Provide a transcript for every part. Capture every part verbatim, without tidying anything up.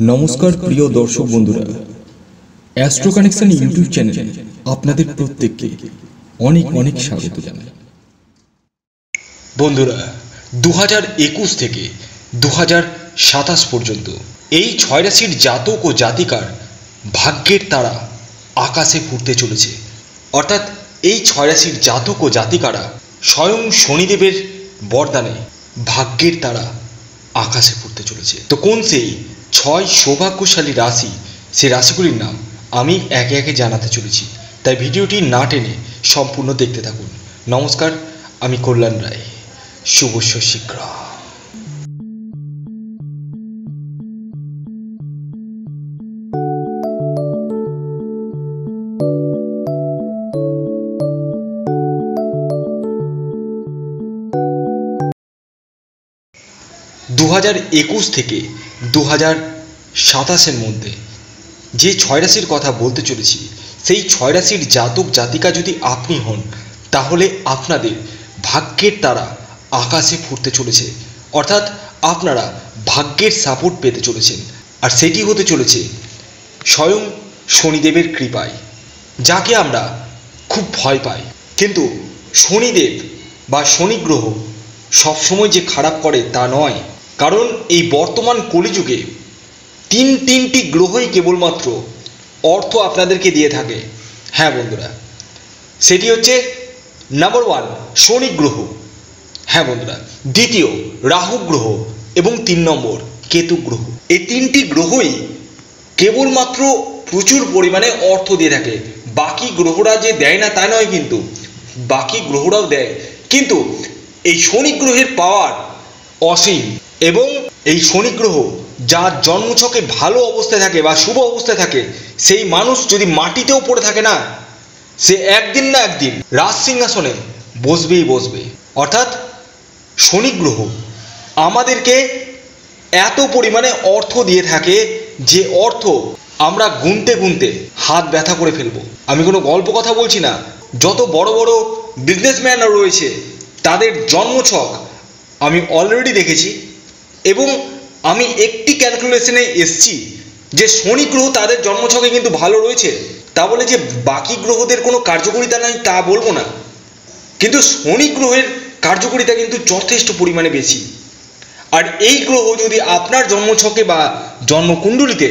नमस्कार प्रिय दर्शक बंधुरा एस्ट्रो कानेक्शन यूट्यूब चैनल आपनादेर प्रत्येकके अनेक अनेक स्वागत जानाई। बंधुरा दो हज़ार इक्कीस থেকে दो हज़ार सत्ताईस পর্যন্ত এই ছয় রাশির জাতক ও জাতিকার ভাগ্যের তারা আকাশে ফুটতে চলেছে। অর্থাৎ এই ছয় রাশির জাতক ও জাতিকারা স্বয়ং শনিদেবের বরদানে ভাগ্যের তারা আকাশে ফুটতে চলেছে। তো কোন সেই ছয় সৌভাগ্যশালী রাশি, সেই রাশিগুলির নাম আমি একে একে জানাতে চলেছি, তাই ভিডিওটি না টেনে সম্পূর্ণ দেখতে থাকুন। নমস্কার, আমি কল্যাণ রায়, শুভ শনিগ্রহ। दो हज़ार इक्कीस থেকে दो हज़ार सत्ताईस এর মধ্যে যে ছয় রাশির কথা বলতে চলেছি, সেই ছয় রাশির জাতক জাতিকা যদি আপনি হন তাহলে আপনাদের ভাগ্যের তারা আকাশে ফুটতে চলেছে। অর্থাৎ আপনারা ভাগ্যের সাপোর্ট পেতে চলেছেন, আর সেটি হতে চলেছে স্বয়ং শনিদেবের কৃপায়, যাকে আমরা খুব ভয় পাই। কিন্তু শনিদেব বা শনি গ্রহ সবসময় যে খারাপ করে তা নয়, কারণ এই বর্তমান কলিযুগে তিন তিনটি গ্রহই কেবলমাত্র অর্থ আপনাদেরকে দিয়ে থাকে। হ্যাঁ বন্ধুরা, সেটি হচ্ছে নাম্বার ওয়ান শনি গ্রহ, হ্যাঁ বন্ধুরা, দ্বিতীয় রাহু গ্রহ এবং তিন নম্বর কেতু গ্রহ। এই তিনটি গ্রহই কেবলমাত্র প্রচুর পরিমাণে অর্থ দিয়ে থাকে। বাকি গ্রহরা যে দেয় না তা নয়, কিন্তু বাকি গ্রহরাও দেয়, কিন্তু এই শনি গ্রহের পাওয়ার অসীম। এবং এই শনি গ্রহ যার জন্মছকে ভালো অবস্থায় থাকে বা শুভ অবস্থায় থাকে, সেই মানুষ যদি মাটিতেও পড়ে থাকে না, সে একদিন না একদিন রাজ সিংহাসনে বসবেই বসবে। অর্থাৎ শনি গ্রহ আমাদেরকে এত পরিমাণে অর্থ দিয়ে থাকে যে অর্থ আমরা গুনতে গুনতে হাত ব্যথা করে ফেলবো। আমি কোনো গল্প কথা বলছি না, যত বড় বড় বিজনেসম্যানরা রয়েছে তাদের জন্মছক আমি অলরেডি দেখেছি, এবং আমি একটি ক্যালকুলেশনে এসেছি যে শনি গ্রহ তাদের জন্মছকে কিন্তু ভালো রয়েছে। তা বলে যে বাকি গ্রহদের কোনো কার্যকারিতা নাই তা বলবো না, কিন্তু শনি গ্রহের কার্যকারিতা কিন্তু যথেষ্ট পরিমাণে বেশি। আর এই গ্রহ যদি আপনার জন্মছকে বা জন্মকুণ্ডলিতে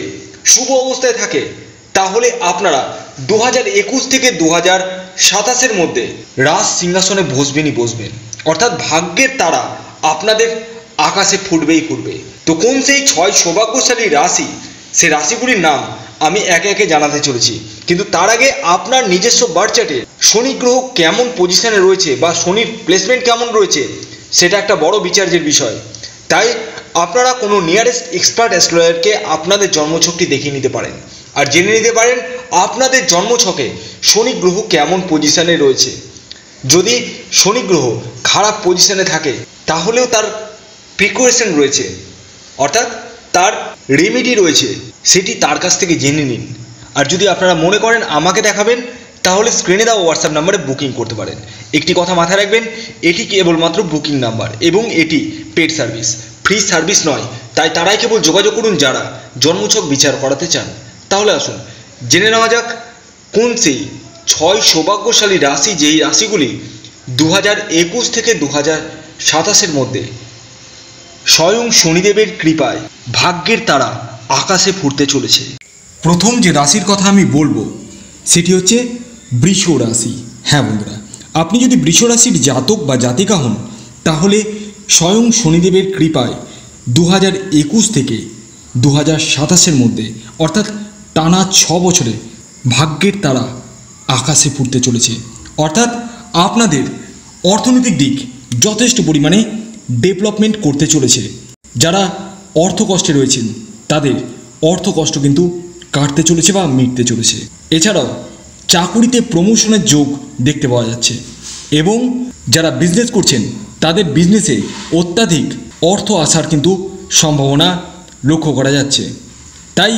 শুভ অবস্থায় থাকে, তাহলে আপনারা দু হাজার একুশ থেকে দু হাজার সাতাশের মধ্যে রাজ সিংহাসনে বসবেনই বসবেন। অর্থাৎ ভাগ্যের তারা আপনাদের আকাশে ফুটবেই ফুটবে। তো কোন সেই ছয় সৌভাগ্যশালী রাশি, সেই রাশিগুলির নাম আমি একে একে জানাতে চলেছি, কিন্তু তার আগে আপনার নিজস্ব বার্থ চার্টে শনি গ্রহ কেমন পজিশনে রয়েছে বা শনির প্লেসমেন্ট কেমন রয়েছে সেটা একটা বড় বিচার্যের বিষয়। তাই আপনারা কোনো নিয়ারেস্ট এক্সপার্ট অ্যাস্ট্রোলজারকে আপনাদের জন্মছকটি দেখিয়ে নিতে পারেন, আর জেনে নিতে পারেন আপনাদের জন্মছকে শনি গ্রহ কেমন পজিশনে রয়েছে। যদি শনি গ্রহ খারাপ পজিশনে থাকে তাহলেও তার প্রিকোয়েশন রয়েছে, অর্থাৎ তার রেমিডি রয়েছে, সেটি তার কাছ থেকে জেনে নিন। আর যদি আপনারা মনে করেন আমাকে দেখাবেন, তাহলে স্ক্রিনে দেওয়া হোয়াটসঅ্যাপ নাম্বারে বুকিং করতে পারেন। একটি কথা মাথায় রাখবেন, এটি কেবলমাত্র বুকিং নাম্বার এবং এটি পেড সার্ভিস, ফ্রি সার্ভিস নয়। তাই তারাই কেবল যোগাযোগ করুন যারা জন্মছক বিচার করাতে চান। তাহলে আসুন জেনে নেওয়া যাক কোন সেই ছয় সৌভাগ্যশালী রাশি, যেই রাশিগুলি দু হাজার একুশ থেকে দু হাজার সাতাশের মধ্যে স্বয়ং শনিদেবের কৃপায় ভাগ্যের তারা আকাশে ফুটতে চলেছে। প্রথম যে রাশির কথা আমি বলবো সেটি হচ্ছে বৃষ রাশি। হ্যাঁ বন্ধুরা, আপনি যদি বৃষ রাশির জাতক বা জাতিকা হন তাহলে স্বয়ং শনিদেবের কৃপায় দু হাজার একুশ থেকে দু হাজার সাতাশের মধ্যে, অর্থাৎ টানা ছ বছরে ভাগ্যের তারা আকাশে ফুটতে চলেছে। অর্থাৎ আপনাদের অর্থনৈতিক দিক যথেষ্ট পরিমাণে ডেভেলপমেন্ট করতে চলেছে। যারা অর্থ কষ্টে রয়েছেন তাদের অর্থ কষ্ট কিন্তু কাটতে চলেছে বা মিটতে চলেছে। এছাড়াও চাকুরিতে প্রমোশনের যোগ দেখতে পাওয়া যাচ্ছে, এবং যারা বিজনেস করছেন তাদের বিজনেসে অত্যাধিক অর্থ আসার কিন্তু সম্ভাবনা লক্ষ্য করা যাচ্ছে। তাই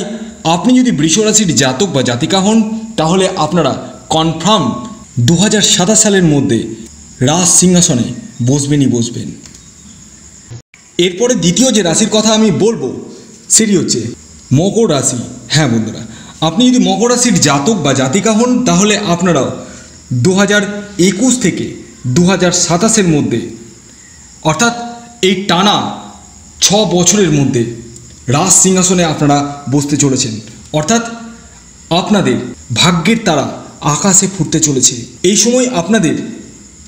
আপনি যদি বৃষ রাশির জাতক বা জাতিকা হন তাহলে আপনারা কনফার্ম দু হাজার সাতাশ সালের মধ্যে রাজ সিংহাসনে বসবেনই বসবেন। এরপরে দ্বিতীয় যে রাশির কথা আমি বলবো সেটি হচ্ছে মকর রাশি। হ্যাঁ বন্ধুরা, আপনি যদি মকর রাশির জাতক বা জাতিকা হন তাহলে আপনারাও দু হাজার একুশ থেকে দু হাজার সাতাশের মধ্যে অর্থাৎ এই টানা ছ বছরের মধ্যে রাজ সিংহাসনে আপনারা বসতে চলেছেন, অর্থাৎ আপনাদের ভাগ্যের তারা আকাশে ফুটতে চলেছে। এই সময় আপনাদের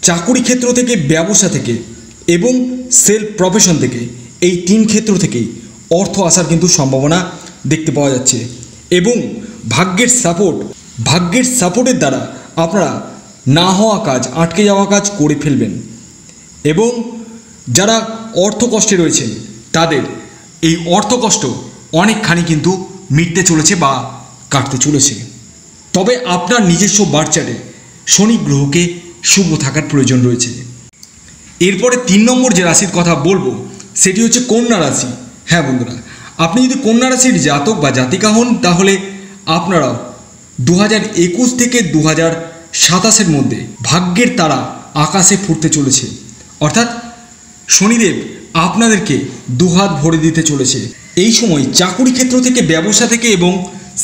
চাকুরি ক্ষেত্র থেকে, ব্যবসা থেকে এবং সেলফ প্রফেশন থেকে, এই তিন ক্ষেত্র থেকেই অর্থ আসার কিন্তু সম্ভাবনা দেখতে পাওয়া যাচ্ছে এবং ভাগ্যের সাপোর্ট ভাগ্যের সাপোর্টের দ্বারা আপনারা না হওয়া কাজ, আটকে যাওয়া কাজ করে ফেলবেন এবং যারা অর্থ কষ্টে রয়েছেন তাদের এই অর্থ কষ্ট অনেকখানি কিন্তু মিটতে চলেছে বা কাটতে চলেছে। তবে আপনার নিজস্ব বার্চারে শনি গ্রহকে শুভ থাকার প্রয়োজন রয়েছে। এরপরে তিন নম্বর যে রাশির কথা বলবো সেটি হচ্ছে কন্যা রাশি। হ্যাঁ বন্ধুরা, আপনি যদি কন্যা রাশির জাতক বা জাতিকা হন তাহলে আপনারাও দু হাজার একুশ থেকে দু হাজার সাতাশের মধ্যে ভাগ্যের তারা আকাশে ফুটতে চলেছে, অর্থাৎ শনিদেব আপনাদেরকে দুহাত ভরে দিতে চলেছে। এই সময় চাকুরি ক্ষেত্র থেকে, ব্যবসা থেকে এবং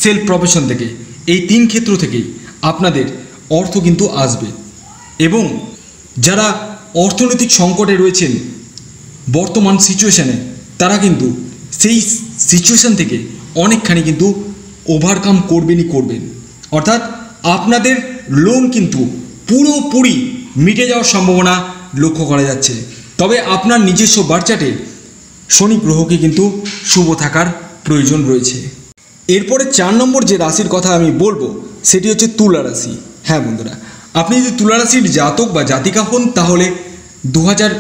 সেলফ প্রফেশন থেকে, এই তিন ক্ষেত্র থেকেই আপনাদের অর্থ কিন্তু আসবে এবং যারা অর্থনৈতিক সংকটে রয়েছেন বর্তমান সিচুয়েশানে, তারা কিন্তু সেই সিচুয়েশান থেকে অনেকখানি কিন্তু ওভারকাম করবেনই করবেন, অর্থাৎ আপনাদের লোন কিন্তু পুরোপুরি মিটে যাওয়ার সম্ভাবনা লক্ষ্য করা যাচ্ছে। তবে আপনার নিজস্ব বার্চাটে শনি গ্রহকে কিন্তু শুভ থাকার প্রয়োজন রয়েছে। এরপরে চার নম্বর যে রাশির কথা আমি বলবো সেটি হচ্ছে তুলা রাশি। হ্যাঁ বন্ধুরা, আপনি যদি তুলা রাশির জাতক বা জাতিকা হন তাহলে দু হাজার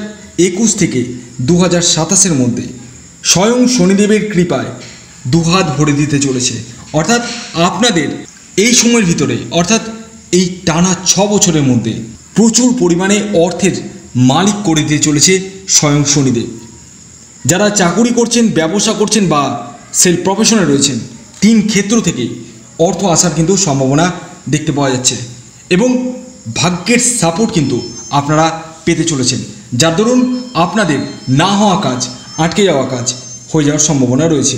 একুশ থেকে দু হাজার সাতাশের মধ্যে স্বয়ং শনিদেবের কৃপায় দুহাত ভরে দিতে চলেছে, অর্থাৎ আপনাদের এই সময়ের ভিতরে অর্থাৎ এই টানা ছ বছরের মধ্যে প্রচুর পরিমাণে অর্থের মালিক করে দিয়ে চলেছে স্বয়ং শনিদেব। যারা চাকুরি করছেন, ব্যবসা করছেন বা সেলফ প্রফেশনে রয়েছেন, তিন ক্ষেত্র থেকেই অর্থ আসার কিন্তু সম্ভাবনা দেখতে পাওয়া যাচ্ছে এবং ভাগ্যের সাপোর্ট কিন্তু আপনারা পেতে চলেছেন, যার দরুন আপনাদের না হওয়া কাজ, আটকে যাওয়া কাজ হয়ে যাওয়ার সম্ভাবনা রয়েছে।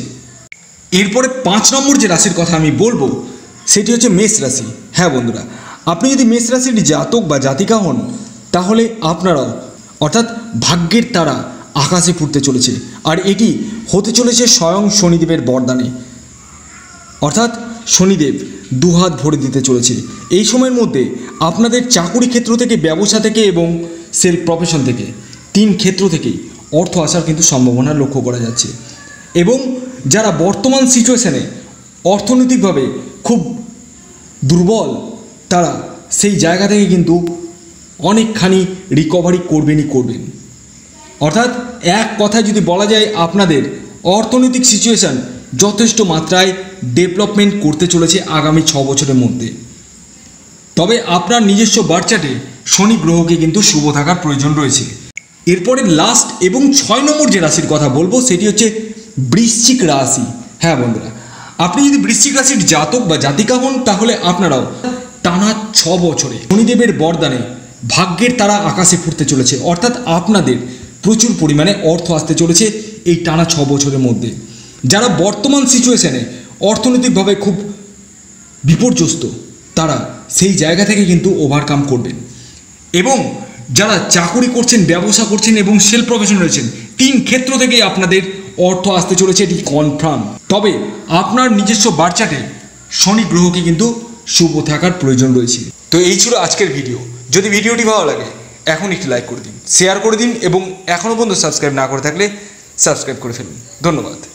এরপরে পাঁচ নম্বর যে রাশির কথা আমি বলবো সেটি হচ্ছে মেষ রাশি। হ্যাঁ বন্ধুরা, আপনি যদি মেষ রাশির জাতক বা জাতিকা হন তাহলে আপনারাও অর্থাৎ ভাগ্যের তারা আকাশে ফুটতে চলেছে, আর এটি হতে চলেছে স্বয়ং শনিদেবের বরদানে, অর্থাৎ শনিদেব দুহাত ভরে দিতে চলেছে। এই সময়ের মধ্যে আপনাদের চাকুরি ক্ষেত্র থেকে, ব্যবসা থেকে এবং সেলফ প্রফেশন থেকে, তিন ক্ষেত্র থেকেই অর্থ আসার কিন্তু সম্ভাবনা লক্ষ্য করা যাচ্ছে এবং যারা বর্তমান সিচুয়েশানে অর্থনৈতিকভাবে খুব দুর্বল, তারা সেই জায়গা থেকে কিন্তু অনেকখানি রিকভারি করবেনই করবেন, অর্থাৎ এক কথায় যদি বলা যায় আপনাদের অর্থনৈতিক সিচুয়েশান যথেষ্ট মাত্রায় ডেভেলপমেন্ট করতে চলেছে আগামী ছ বছরের মধ্যে। তবে আপনার নিজস্ব বার্চাটে শনি গ্রহকে কিন্তু শুভ থাকার প্রয়োজন রয়েছে। এরপরে লাস্ট এবং ছয় নম্বর যে রাশির কথা বলবো সেটি হচ্ছে বৃশ্চিক রাশি। হ্যাঁ বন্ধুরা, আপনি যদি বৃশ্চিক রাশির জাতক বা জাতিকা হন তাহলে আপনারাও টানা ছ বছরে শনিদেবের বরদানে ভাগ্যের তারা আকাশে ফুটতে চলেছে, অর্থাৎ আপনাদের প্রচুর পরিমাণে অর্থ আসতে চলেছে এই টানা ছ বছরের মধ্যে। যারা বর্তমান সিচুয়েশানে অর্থনৈতিকভাবে খুব বিপর্যস্ত, তারা সেই জায়গা থেকে কিন্তু ওভারকাম করবেন এবং যারা চাকুরি করছেন, ব্যবসা করছেন এবং সেলফ প্রফেশন রয়েছেন, তিন ক্ষেত্র থেকেই আপনাদের অর্থ আসতে চলেছে, এটি কনফার্ম। তবে আপনার নিজস্ব বার্চাটে শনি গ্রহকে কিন্তু শুভ থাকার প্রয়োজন রয়েছে। তো এই ছিল আজকের ভিডিও। যদি ভিডিওটি ভালো লাগে এখন একটি লাইক করে দিন, শেয়ার করে দিন এবং এখনও পর্যন্ত সাবস্ক্রাইব না করে থাকলে সাবস্ক্রাইব করে ফেলুন। ধন্যবাদ।